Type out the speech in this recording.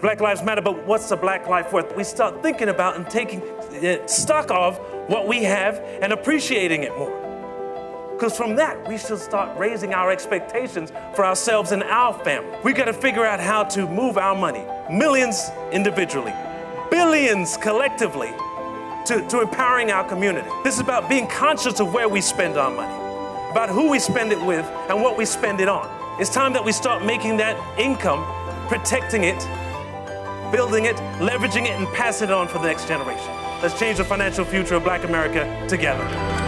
Black lives matter, but what's a black life worth? We start thinking about and taking stock of what we have and appreciating it more. Because from that, we should start raising our expectations for ourselves and our family. We got to figure out how to move our money, millions individually, billions collectively, to empowering our community. This is about being conscious of where we spend our money, about who we spend it with and what we spend it on. It's time that we start making that income, protecting it, building it, leveraging it, and passing it on for the next generation. Let's change the financial future of Black America together.